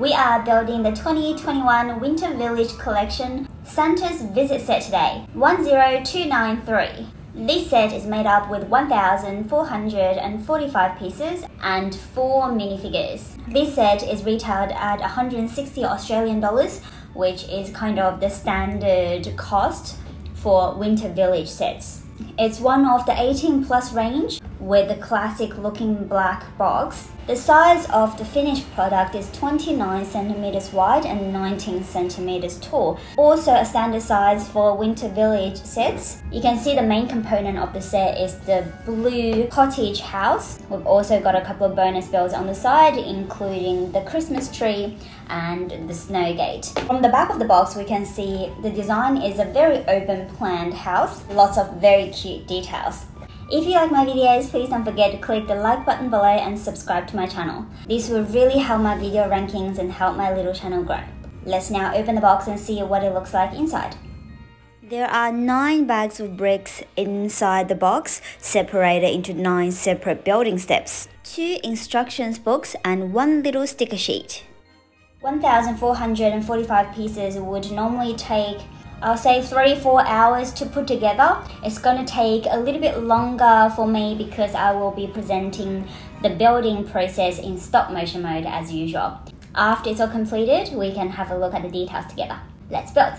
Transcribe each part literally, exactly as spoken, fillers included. We are building the twenty twenty-one Winter Village collection Santa's Visit set today, one zero two nine three. This set is made up with one thousand four hundred forty-five pieces and four minifigures. This set is retailed at one hundred sixty Australian dollars, which is kind of the standard cost for Winter Village sets. It's one of the eighteen plus range with the classic looking black box. The size of the finished product is twenty-nine centimeters wide and nineteen centimeters tall. Also a standard size for Winter Village sets. You can see the main component of the set is the blue cottage house. We've also got a couple of bonus bells on the side, including the Christmas tree and the snow gate. From the back of the box, we can see the design is a very open planned house. Lots of very cute details. If you like my videos, please don't forget to click the like button below and subscribe to my channel. This will really help my video rankings and help my little channel grow. Let's now open the box and see what it looks like inside. There are nine bags of bricks inside the box, separated into nine separate building steps. Two instructions books and one little sticker sheet. one thousand four hundred forty-five pieces would normally take I'll say three, four hours to put together. It's gonna take a little bit longer for me because I will be presenting the building process in stop motion mode as usual. After it's all completed, we can have a look at the details together. Let's build.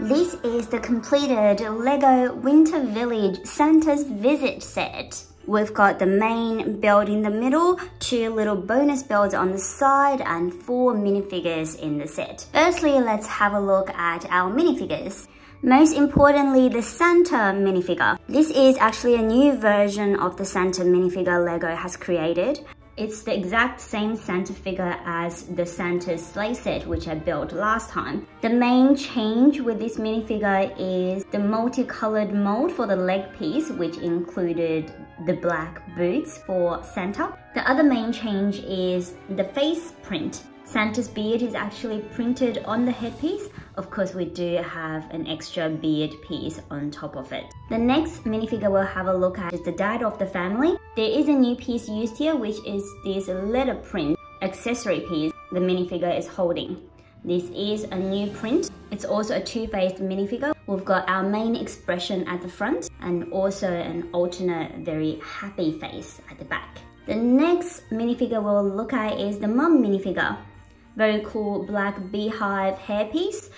This is the completed Lego Winter Village Santa's Visit set. We've got the main build in the middle, two little bonus builds on the side and four minifigures in the set. Firstly, let's have a look at our minifigures. Most importantly, the Santa minifigure. This is actually a new version of the Santa minifigure Lego has created. It's the exact same Santa figure as the Santa's sleigh set which I built last time. The main change with this minifigure is the multicolored mold for the leg piece, which included the black boots for Santa. The other main change is the face print. Santa's beard is actually printed on the headpiece. Of course, we do have an extra beard piece on top of it. The next minifigure we'll have a look at is the dad of the family. There is a new piece used here, which is this letter print accessory piece the minifigure is holding. This is a new print. It's also a two-faced minifigure. We've got our main expression at the front and also an alternate very happy face at the back. The next minifigure we'll look at is the mum minifigure. Very cool black beehive hairpiece.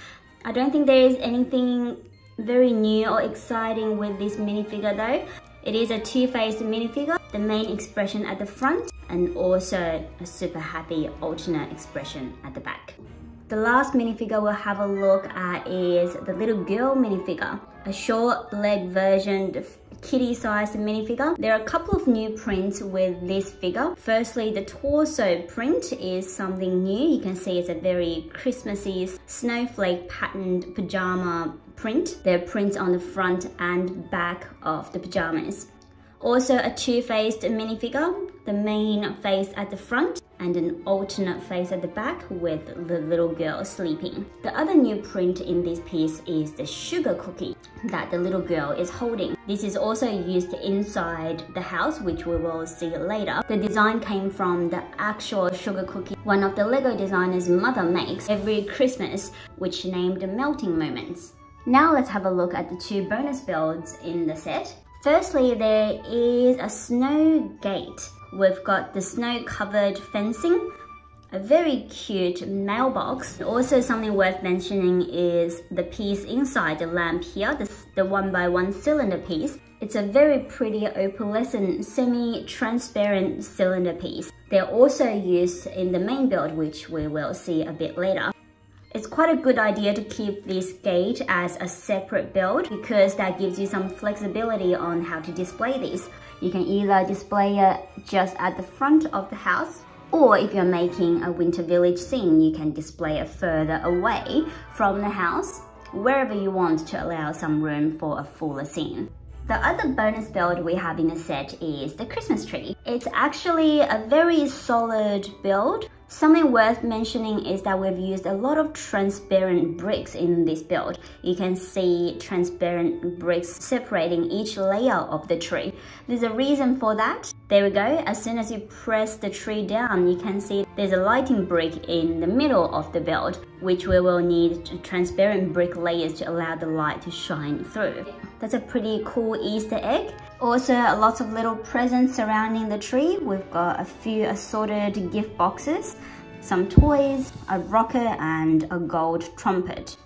I don't think there is anything very new or exciting with this minifigure though. It is a two-faced minifigure, the main expression at the front and also a super happy alternate expression at the back. The last minifigure we'll have a look at is the little girl minifigure, a short leg version kitty-sized minifigure. There are a couple of new prints with this figure. Firstly, the torso print is something new. You can see it's a very Christmassy snowflake patterned pajama print. There are prints on the front and back of the pajamas. Also a two-faced minifigure, the main face at the front and an alternate face at the back with the little girl sleeping. The other new print in this piece is the sugar cookie that the little girl is holding. This is also used inside the house, which we will see later. The design came from the actual sugar cookie one of the Lego designer's mother makes every Christmas, which she named Melting Moments. Now let's have a look at the two bonus builds in the set. Firstly, there is a snow gate. We've got the snow-covered fencing, a very cute mailbox. Also something worth mentioning is the piece inside the lamp here, this, the one by one cylinder piece. It's a very pretty opalescent semi-transparent cylinder piece. They're also used in the main build, which we will see a bit later. It's quite a good idea to keep this gate as a separate build because that gives you some flexibility on how to display this. You can either display it just at the front of the house, or if you're making a Winter Village scene, you can display it further away from the house, wherever you want to allow some room for a fuller scene. The other bonus build we have in the set is the Christmas tree. It's actually a very solid build. Something worth mentioning is that we've used a lot of transparent bricks in this build. You can see transparent bricks separating each layer of the tree. There's a reason for that. There we go. As soon as you press the tree down, you can see there's a lighting brick in the middle of the build, which we will need transparent brick layers to allow the light to shine through. That's a pretty cool Easter egg. Also, lots of little presents surrounding the tree. We've got a few assorted gift boxes, some toys, a rocket and a gold trumpet.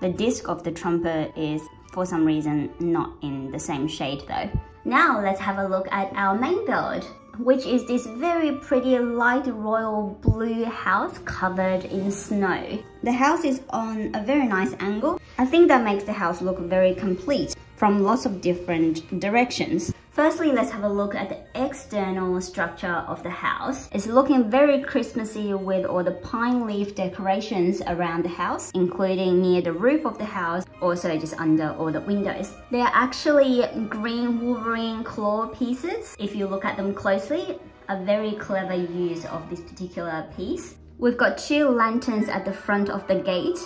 The disc of the trumpet is, for some reason, not in the same shade though. Now let's have a look at our main build, which is this very pretty light royal blue house covered in snow. The house is on a very nice angle. I think that makes the house look very complete from lots of different directions. Firstly, let's have a look at the external structure of the house. It's looking very Christmassy with all the pine leaf decorations around the house, including near the roof of the house, also just under all the windows. They are actually green wolverine claw pieces. If you look at them closely, a very clever use of this particular piece. We've got two lanterns at the front of the gate.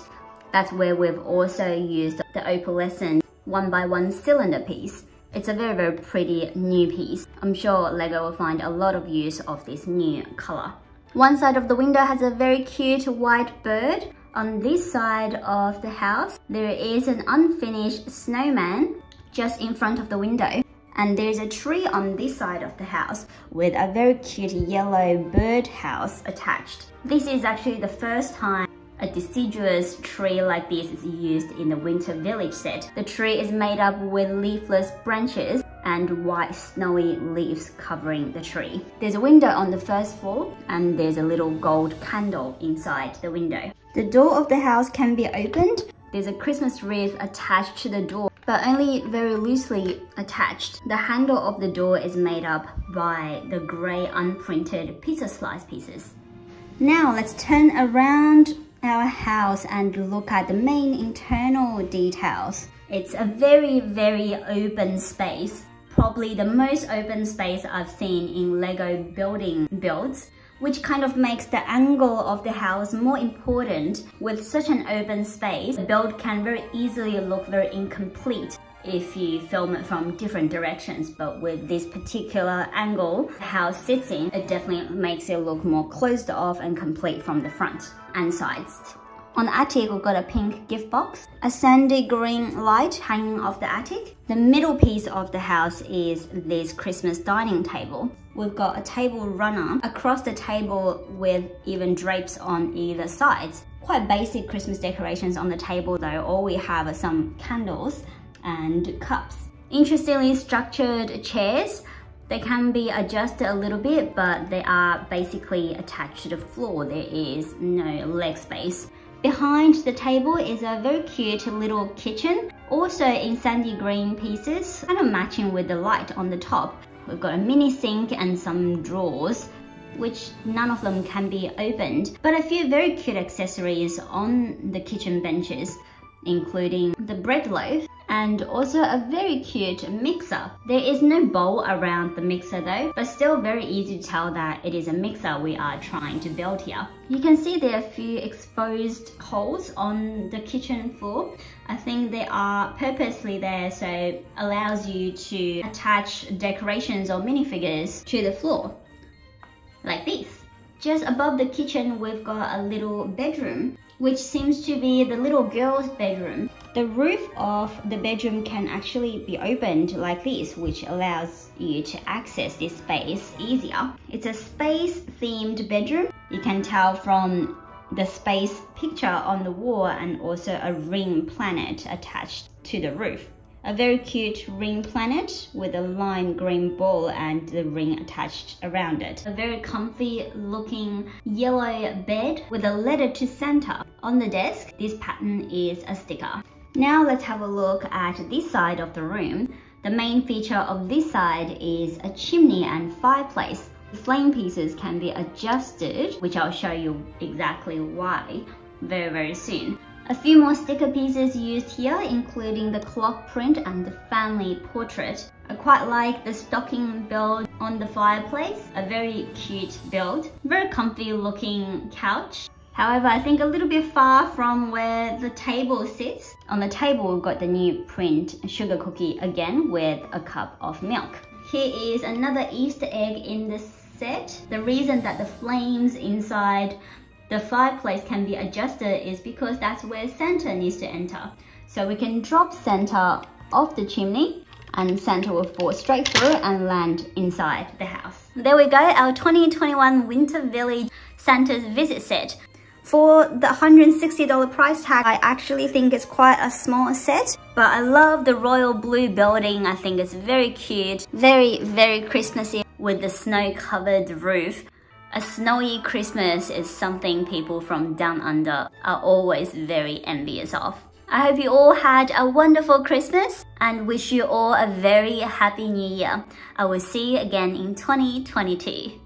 That's where we've also used the opalescent one by one cylinder piece. It's a very, very pretty new piece. I'm sure Lego will find a lot of use of this new color. One side of the window has a very cute white bird. On this side of the house, there is an unfinished snowman just in front of the window. And there's a tree on this side of the house with a very cute yellow birdhouse attached. This is actually the first time a deciduous tree like this is used in the Winter Village set. The tree is made up with leafless branches and white snowy leaves covering the tree. There's a window on the first floor and there's a little gold candle inside the window. The door of the house can be opened. There's a Christmas wreath attached to the door, but only very loosely attached. The handle of the door is made up by the grey unprinted pizza slice pieces. Now let's turn around our house and look at the main internal details. It's a very, very open space, probably the most open space I've seen in Lego building builds, which kind of makes the angle of the house more important. With such an open space, the build can very easily look very incomplete if you film it from different directions, but with this particular angle the house sits in, it definitely makes it look more closed off and complete from the front and sides. On the attic, we got a pink gift box, a sandy green light hanging off the attic. The middle piece of the house is this Christmas dining table. We've got a table runner across the table with even drapes on either sides. Quite basic Christmas decorations on the table though. All we have are some candles and cups. Interestingly structured chairs. They can be adjusted a little bit, but they are basically attached to the floor. There is no leg space. Behind the table is a very cute little kitchen, also in sandy green pieces, kind of matching with the light on the top. We've got a mini sink and some drawers, which none of them can be opened, but a few very cute accessories on the kitchen benches, including the bread loaf and also a very cute mixer. There is no bowl around the mixer though, but still very easy to tell that it is a mixer we are trying to build here. You can see there are a few exposed holes on the kitchen floor. I think they are purposely there so it allows you to attach decorations or minifigures to the floor, like this. Just above the kitchen, we've got a little bedroom, which seems to be the little girl's bedroom. The roof of the bedroom can actually be opened like this, which allows you to access this space easier. It's a space-themed bedroom. You can tell from the space picture on the wall and also a ring planet attached to the roof. A very cute ring planet with a lime green ball and the ring attached around it. A very comfy looking yellow bed with a letter to Santa. On the desk, this pattern is a sticker. Now let's have a look at this side of the room. The main feature of this side is a chimney and fireplace. The flame pieces can be adjusted, which I'll show you exactly why very, very soon. A few more sticker pieces used here, including the clock print and the family portrait. I quite like the stocking build on the fireplace, a very cute build. Very comfy looking couch. However, I think a little bit far from where the table sits. On the table, we've got the new print sugar cookie again with a cup of milk. Here is another Easter egg in this set. The reason that the flames inside the fireplace can be adjusted is because that's where Santa needs to enter. So we can drop Santa off the chimney and Santa will fall straight through and land inside the house. There we go, our twenty twenty-one Winter Village Santa's Visit set. For the one hundred sixty dollar price tag, I actually think it's quite a small set, but I love the royal blue building. I think it's very cute, very, very Christmassy with the snow-covered roof. A snowy Christmas is something people from down under are always very envious of. I hope you all had a wonderful Christmas and wish you all a very happy new year. I will see you again in twenty twenty-two.